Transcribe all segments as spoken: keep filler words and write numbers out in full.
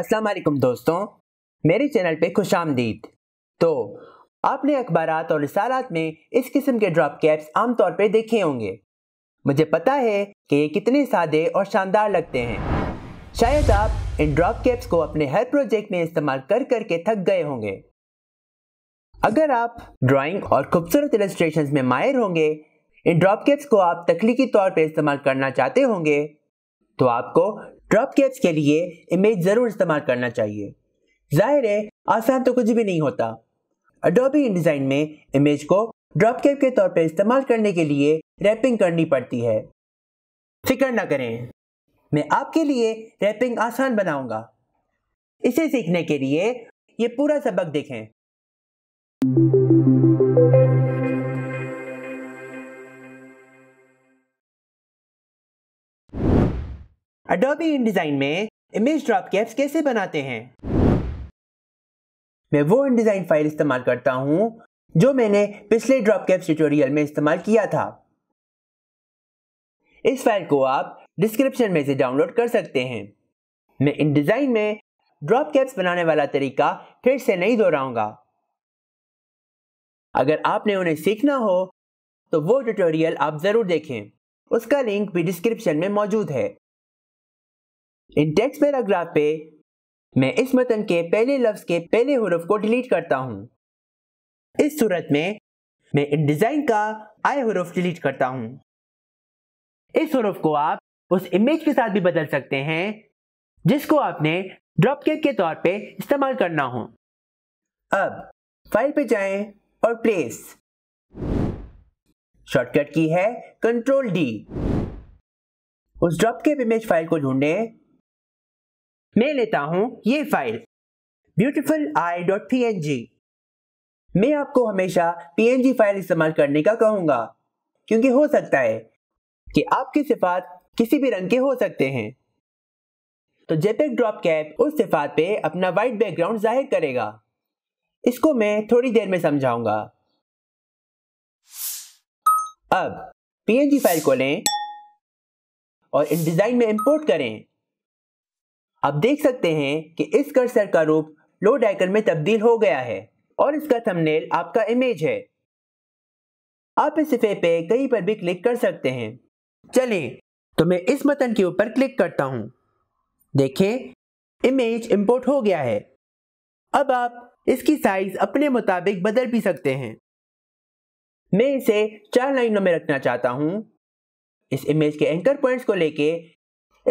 अस्सलाम वालेकुम दोस्तों, मेरे चैनल पे खुश आमदीद। तो आपने अखबारात और रिसालात में इस किस्म के ड्रॉप कैप्स आमतौर पर देखे होंगे। मुझे पता है कि ये कितने सादे और शानदार लगते हैं। शायद आप इन ड्रॉप कैप्स को अपने हर प्रोजेक्ट में इस्तेमाल कर कर के थक गए होंगे। अगर आप ड्राइंग और खूबसूरत इलस्ट्रेशंस में माहिर होंगे, इन ड्रॉप कैप्स को आप तकनीकी तौर पर इस्तेमाल करना चाहते होंगे, तो आपको ड्रॉप कैप्स के लिए इमेज ज़रूर इस्तेमाल करना चाहिए। जाहिर है आसान तो कुछ भी नहीं होता। अडोबी InDesign में इमेज को ड्रॉप कैप के तौर पर इस्तेमाल करने के लिए रैपिंग करनी पड़ती है। फिक्र ना करें, मैं आपके लिए रैपिंग आसान बनाऊंगा। इसे सीखने के लिए ये पूरा सबक देखें। Adobe InDesign में इमेज ड्रॉप कैप्स कैसे बनाते हैं। मैं वो InDesign फाइल इस्तेमाल करता हूं जो मैंने पिछले ड्रॉप कैप्स ट्यूटोरियल में इस्तेमाल किया था। इस फाइल को आप डिस्क्रिप्शन में से डाउनलोड कर सकते हैं। मैं InDesign में ड्रॉप कैप्स बनाने वाला तरीका फिर से नहीं दोहराऊंगा। अगर आपने उन्हें सीखना हो तो वो ट्यूटोरियल आप ज़रूर देखें, उसका लिंक भी डिस्क्रिप्शन में मौजूद है। इन टेक्स्ट पैराग्राफ पे मैं इस मतन के पहले लफ्ज़ के पहले हुरूफ को डिलीट करता हूँ। इस सूरत में मैं InDesign का आए हुरूफ डिलीट करता हूँ। इस हुरूफ को आप उस इमेज के साथ भी बदल सकते हैं जिसको आपने ड्रॉप कैप के तौर पे इस्तेमाल करना हो। अब फाइल पे जाएं और प्लेस। शॉर्टकट की है कंट्रोल डी। उस ड्रॉप कैप इमेज फाइल को ढूंढें। मैं लेता हूं ये file beautiful eye dot P N G। मैं आपको हमेशा P N G फाइल इस्तेमाल करने का कहूंगा, क्योंकि हो सकता है कि आपके सिफात किसी भी रंग के हो सकते हैं, तो JPEG ड्रॉप कैप उस सिफात पे अपना वाइट बैकग्राउंड जाहिर करेगा। इसको मैं थोड़ी देर में समझाऊंगा। अब P N G फाइल को लें और InDesign में इंपोर्ट करें। आप देख सकते हैं कि इस कर्सर का रूप लोड आइकन में तब्दील हो गया है और इसका थंबनेल आपका इमेज है। आप इस सिफे पे कहीं पर भी क्लिक कर सकते हैं। चलें, तो मैं इस मतन के ऊपर क्लिक करता हूँ। देखें, इमेज इंपोर्ट हो गया है। अब आप इसकी साइज अपने मुताबिक बदल भी सकते हैं। मैं इसे चार लाइनों में रखना चाहता हूँ। इस इमेज के एंकर पॉइंट्स को लेके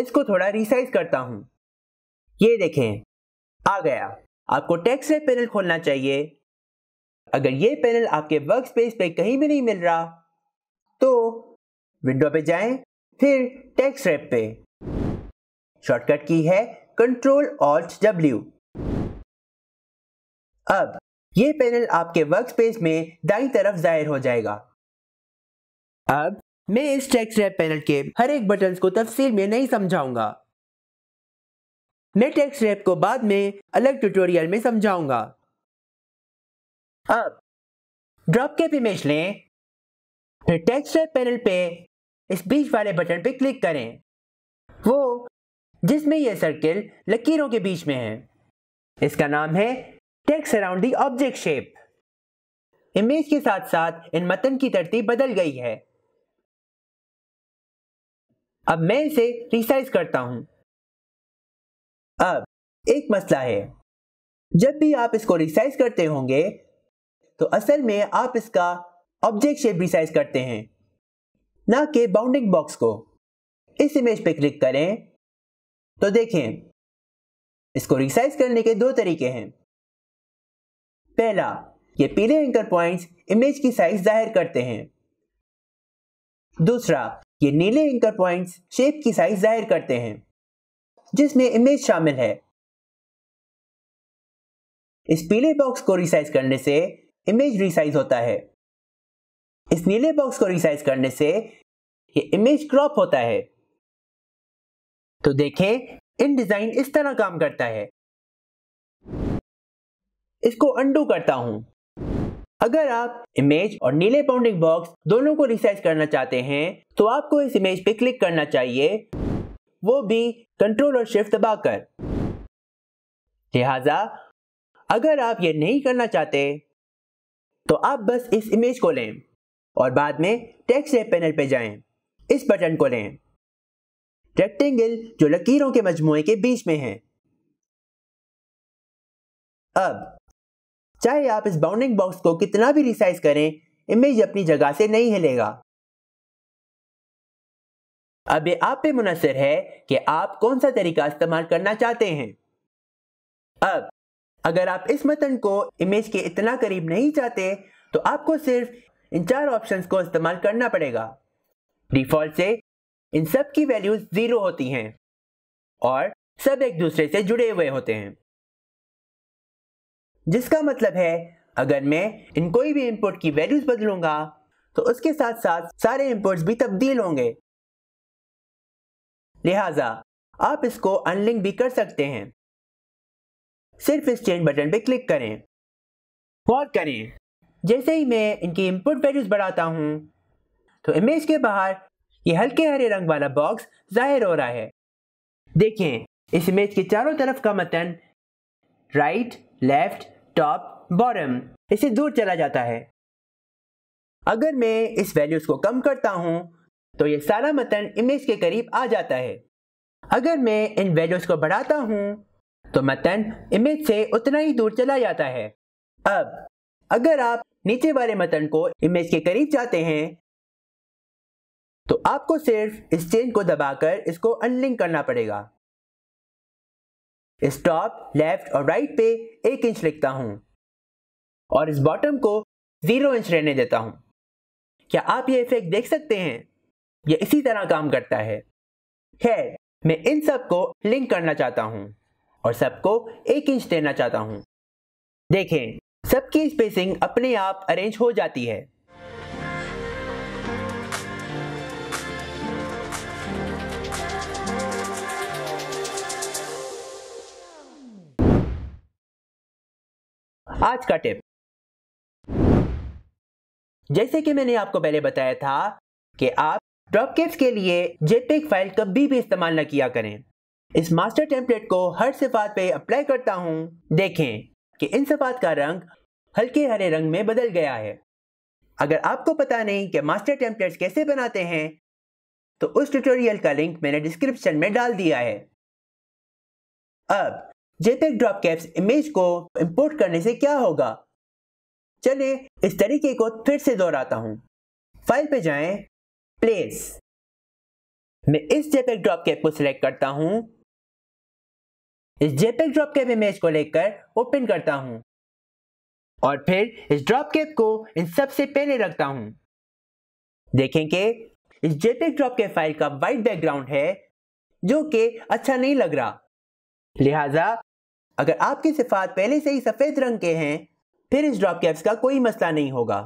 इसको थोड़ा रिसाइज करता हूँ। ये देखें, आ गया। आपको टेक्स्ट रैप पैनल खोलना चाहिए। अगर ये पैनल आपके वर्क स्पेस पे कहीं भी नहीं मिल रहा तो विंडो पे जाएं, फिर टेक्स्ट रैप पे। शॉर्टकट की है कंट्रोल ऑल्ट डब्ल्यू। अब ये पैनल आपके वर्क स्पेस में दाईं तरफ जाहिर हो जाएगा। अब मैं इस टेक्स्ट रैप पैनल के हर एक बटन को तफसील में नहीं समझाऊंगा। मैं टेक्स्ट रैप को बाद में अलग ट्यूटोरियल में समझाऊंगा। अब ड्रॉप कैप इमेज लें, फिर टेक्स्ट रैप पैनल पे इस बीच वाले बटन पे क्लिक करें, वो जिसमें यह सर्किल लकीरों के बीच में है। इसका नाम है text around the object shape. Image के साथ साथ इन मतन की तरतीब बदल गई है। अब मैं इसे रिसाइज करता हूं। अब एक मसला है, जब भी आप इसको रिसाइज करते होंगे तो असल में आप इसका ऑब्जेक्ट शेप रिसाइज करते हैं, ना कि बाउंडिंग बॉक्स को। इस इमेज पे क्लिक करें तो देखें, इसको रिसाइज करने के दो तरीके हैं। पहला, ये पीले एंकर पॉइंट्स इमेज की साइज जाहिर करते हैं। दूसरा, ये नीले एंकर पॉइंट्स शेप की साइज जाहिर करते हैं जिसमें इमेज शामिल है। इस पीले बॉक्स को रिसाइज करने से इमेज रिसाइज होता है। इस नीले बॉक्स को रिसाइज करने से ये इमेज क्रॉप होता है। तो देखें, InDesign इस तरह काम करता है। इसको अंडू करता हूं। अगर आप इमेज और नीले बाउंडिंग बॉक्स दोनों को रिसाइज करना चाहते हैं तो आपको इस इमेज पे क्लिक करना चाहिए, वो भी कंट्रोल और शिफ्ट दबाकर। लिहाजा अगर आप ये नहीं करना चाहते तो आप बस इस इमेज को लें और बाद में टेक्स्ट शेप पैनल पे जाएं, इस बटन को लें। रेक्टेंगल जो लकीरों के मजमूए के बीच में है। अब चाहे आप इस बाउंडिंग बॉक्स को कितना भी रिसाइज करें, इमेज अपनी जगह से नहीं हिलेगा। अब ये आप पे मुनसर है कि आप कौन सा तरीका इस्तेमाल करना चाहते हैं। अब अगर आप इस मतन को इमेज के इतना करीब नहीं चाहते तो आपको सिर्फ इन चार ऑप्शंस को इस्तेमाल करना पड़ेगा। डिफॉल्ट से इन सब की वैल्यूज जीरो होती हैं और सब एक दूसरे से जुड़े हुए होते हैं, जिसका मतलब है अगर मैं इन कोई भी इनपुट की वैल्यूज बदलूंगा तो उसके साथ साथ सारे इनपुट्स भी तब्दील होंगे। लिहाजा आप इसको अनलिंक भी कर सकते हैं। सिर्फ इस चेंज बटन पे क्लिक करें। गौर करें, जैसे ही मैं इनकी इनपुट वैल्यूज बढ़ाता हूं तो इमेज के बाहर ये हल्के हरे रंग वाला बॉक्स जाहिर हो रहा है। देखें, इस इमेज के चारों तरफ का मतन राइट, लेफ्ट, टॉप, बॉटम इससे दूर चला जाता है। अगर मैं इस वैल्यूज को कम करता हूं तो ये सारा मतन इमेज के करीब आ जाता है। अगर मैं इन वैल्यूज को बढ़ाता हूं तो मतन इमेज से उतना ही दूर चला जाता है। अब अगर आप नीचे वाले मतन को इमेज के करीब जाते हैं तो आपको सिर्फ इस चेन को दबाकर इसको अनलिंक करना पड़ेगा। इस टॉप, लेफ्ट और राइट पे एक इंच लिखता हूं और इस बॉटम को जीरो इंच रहने देता हूं। क्या आप ये इफेक्ट देख सकते हैं? ये इसी तरह काम करता है। खैर, मैं इन सब को लिंक करना चाहता हूं और सबको एक इंच देना चाहता हूं। देखें, सबकी स्पेसिंग अपने आप अरेंज हो जाती है। आज का टिप, जैसे कि मैंने आपको पहले बताया था कि आप ड्रॉप कैप्स के लिए जेपेग फाइल कभी भी इस्तेमाल न किया करें। इस मास्टर टेम्पलेट को हर सिफात पे अप्लाई करता हूं। देखें कि इन सिफात का रंग हल्के हरे रंग में बदल गया है। अगर आपको पता नहीं कि मास्टर टेम्पलेट्स कैसे बनाते हैं तो उस ट्यूटोरियल का लिंक मैंने डिस्क्रिप्शन में डाल दिया है। अब जेपेग ड्रॉप कैप्स इमेज को इंपोर्ट करने से क्या होगा, चले इस तरीके को फिर से दोहराता हूं। फाइल पे जाएं, प्लेस, मैं इस जेपेग ड्रॉप कैप को सिलेक्ट करता हूं। इस जेपेग ड्रॉप कैप इमेज को लेकर ओपन करता हूं और फिर इस ड्रॉप कैप को इन सबसे पहले रखता हूं। देखें कि इस जेपेग ड्रॉप कैप फाइल का वाइट बैकग्राउंड है जो कि अच्छा नहीं लग रहा। लिहाजा अगर आपकी सिफात पहले से ही सफेद रंग के हैं फिर इस ड्रॉप कैप्स का कोई मसला नहीं होगा।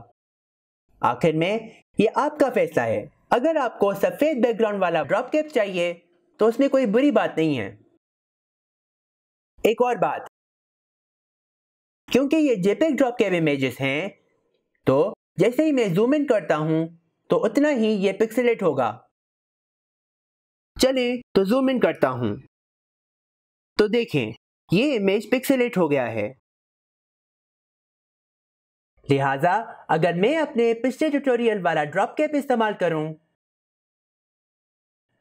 आखिर में ये आपका फैसला है। अगर आपको सफेद बैकग्राउंड वाला ड्रॉप कैप चाहिए तो उसमें कोई बुरी बात नहीं है। एक और बात, क्योंकि ये जेपेग ड्रॉप कैप इमेजेस हैं तो जैसे ही मैं जूम इन करता हूं तो उतना ही ये पिक्सेलेट होगा। चलें तो जूम इन करता हूं तो देखें ये इमेज पिक्सेलेट हो गया है। लिहाजा अगर मैं अपने पिछले ट्यूटोरियल वाला ड्रॉप कैप इस्तेमाल करूं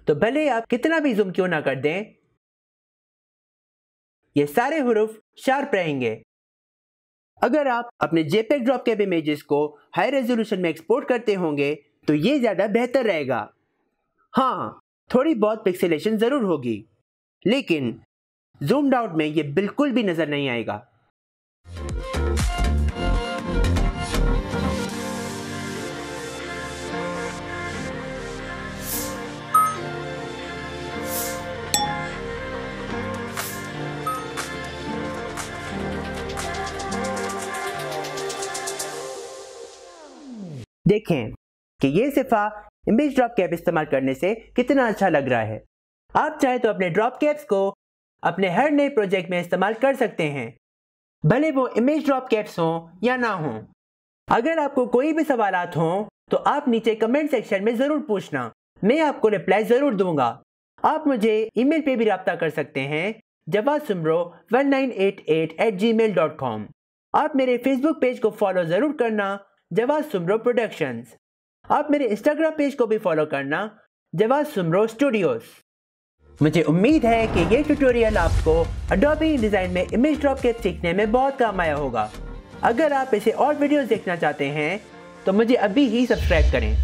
तो भले आप कितना भी जूम क्यों ना कर दें, ये सारे हुरूफ शार्प रहेंगे। अगर आप अपने जेपेग ड्रॉप कैप इमेजेस को हाई रेजोल्यूशन में एक्सपोर्ट करते होंगे तो ये ज्यादा बेहतर रहेगा। हाँ, थोड़ी बहुत पिक्सेलेशन जरूर होगी लेकिन जूम्ड आउट में ये बिल्कुल भी नजर नहीं आएगा। देखें कि ये सिफा इमेज ड्रॉप कैप इस्तेमाल करने से कितना अच्छा लग रहा है। आप चाहे तो अपने ड्रॉप कैप्स को अपने हर नए प्रोजेक्ट में इस्तेमाल कर सकते हैं, भले वो इमेज ड्रॉप कैप्स हों या ना हों। अगर आपको कोई भी सवालात हों तो आप नीचे कमेंट सेक्शन में ज़रूर पूछना, मैं आपको रिप्लाई ज़रूर दूंगा। आप मुझे ईमेल पे भी रब्ता कर सकते हैं Jawad Soomro one nine eight eight eight gmail dot com. आप मेरे फेसबुक पेज को फॉलो ज़रूर करना, जवाद सुमरो प्रोडक्शंस। आप मेरे इंस्टाग्राम पेज को भी फॉलो करना, जवाद सुमरो स्टूडियोज़। मुझे उम्मीद है कि ये ट्यूटोरियल आपको अडोबी डिज़ाइन में इमेज ड्रॉप के सीखने में बहुत काम आया होगा। अगर आप इसे और वीडियोस देखना चाहते हैं तो मुझे अभी ही सब्सक्राइब करें।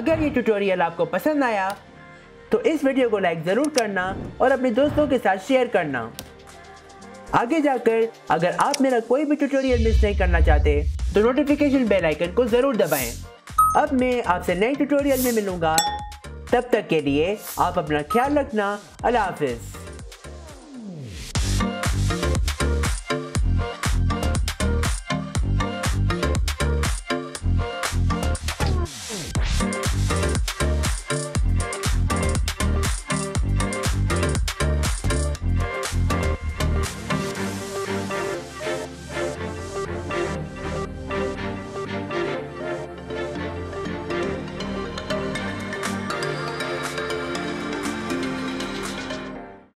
अगर ये ट्यूटोरियल आपको पसंद आया तो इस वीडियो को लाइक ज़रूर करना और अपने दोस्तों के साथ शेयर करना। आगे जाकर अगर आप मेरा कोई भी ट्यूटोरियल मिस नहीं करना चाहते तो नोटिफिकेशन बेल आइकन को ज़रूर दबाएं। अब मैं आपसे नए ट्यूटोरियल में मिलूँगा, तब तक के लिए आप अपना ख्याल रखना। अल्लाह हाफिज़।